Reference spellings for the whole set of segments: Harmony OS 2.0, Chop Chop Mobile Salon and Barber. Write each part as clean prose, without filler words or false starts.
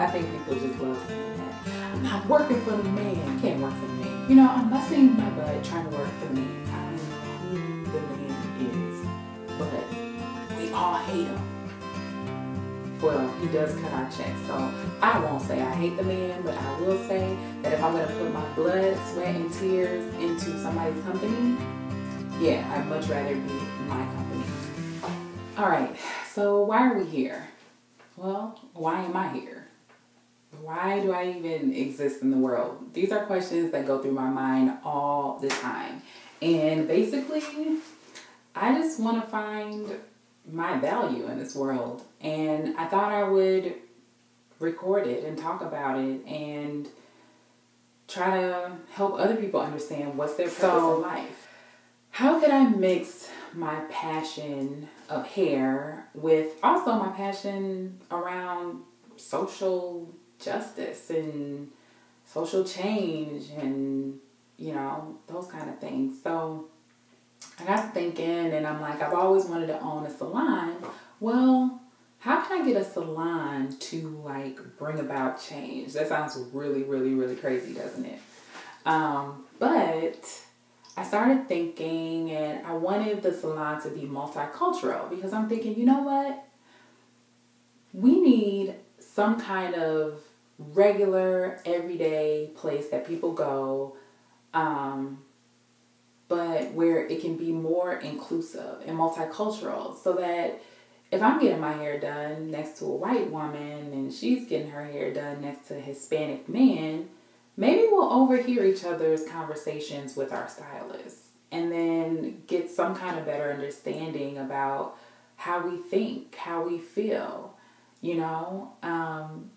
I think people just love saying that. I'm not working for the man. I can't work for the man. You know, I'm busting my butt trying to work for the man. I don't know who the man is, but we all hate him. Well, he does cut our checks, so I won't say I hate the man, but I will say that if I'm going to put my blood, sweat, and tears into somebody's company, yeah, I'd much rather be my company. All right, so why are we here? Well, why am I here? Why do I even exist in the world? These are questions that go through my mind all the time. And basically, I just want to find my value in this world. And I thought I would record it and talk about it and try to help other people understand what's their purpose in life. How could I mix my passion of hair with also my passion around social justice and social change and, you know, those kind of things? So I got to thinking, and I'm like, I've always wanted to own a salon. Well, how can I get a salon to like bring about change? That sounds really, really, really crazy, doesn't it? But I started thinking, and I wanted the salon to be multicultural because I'm thinking, you know what? We need some kind of regular, everyday place that people go, but where it can be more inclusive and multicultural, so that if I'm getting my hair done next to a white woman and she's getting her hair done next to a Hispanic man, maybe we'll overhear each other's conversations with our stylists and then get some kind of better understanding about how we think, how we feel, you know,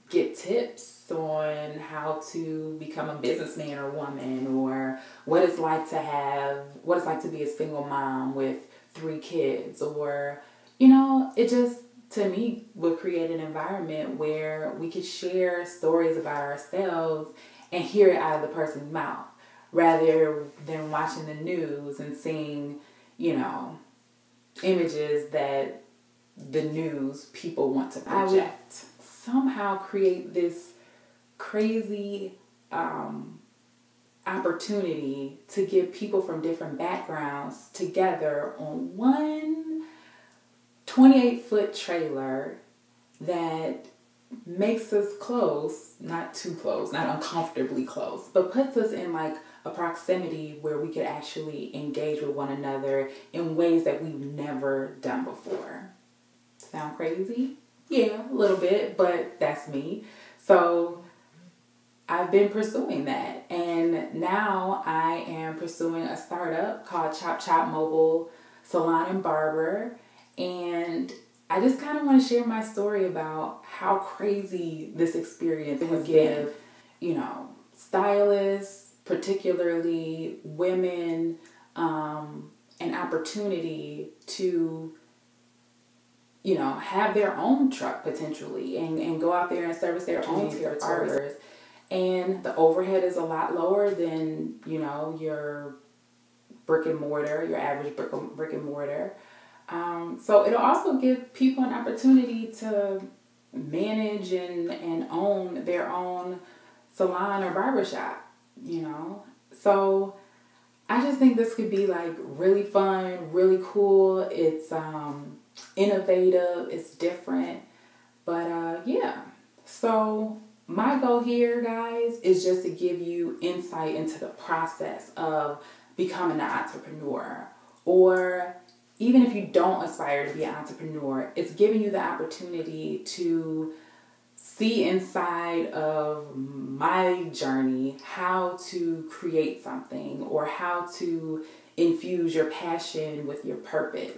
get tips on how to become a businessman or woman, or what it's like to have, what it's like to be a single mom with 3 kids, or, you know, it just, to me, would create an environment where we could share stories about ourselves and hear it out of the person's mouth, rather than watching the news and seeing, you know, images that the news people want to project. I would somehow create this crazy opportunity to get people from different backgrounds together on one 28-foot trailer that makes us close, not too close, not uncomfortably close, but puts us in like a proximity where we could actually engage with one another in ways that we've never done before. Sound crazy? Yeah, a little bit, but that's me. So I've been pursuing that, and now I am pursuing a startup called Chop Chop Mobile Salon and Barber, and I just kind of want to share my story about how crazy this experience has been. You know, stylists, particularly women, an opportunity to, you know, have their own truck potentially and go out there and service their own territories. And the overhead is a lot lower than, you know, your brick and mortar, your average brick and mortar. So it'll also give people an opportunity to manage and own their own salon or barbershop, you know. So I just think this could be like really fun, really cool. It's innovative, it's different, but yeah. So my goal here, guys, is just to give you insight into the process of becoming an entrepreneur, or even if you don't aspire to be an entrepreneur, it's giving you the opportunity to see inside of my journey how to create something or how to infuse your passion with your purpose.